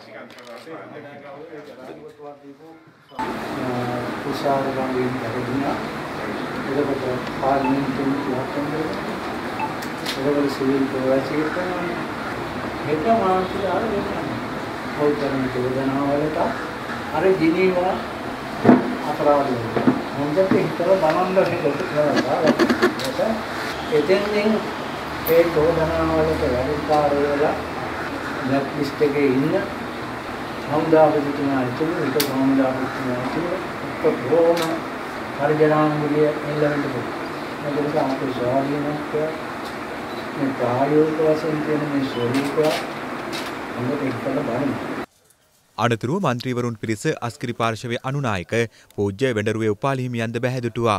अरे जिनी वा अपराध बनोदना ब्लैकलिस्ट के इन हमदाबुना हर जनांगे इनको आपको स्वाधीन प्रायोग අනතුරුව මන්ත්‍රීවරුන් පිරිස අස්කිරි පාර්ශවයේ අනුනායක පූජ්‍ය වෙඬරුවේ උපාලි හිමියන්ද බැහැදුටුවා.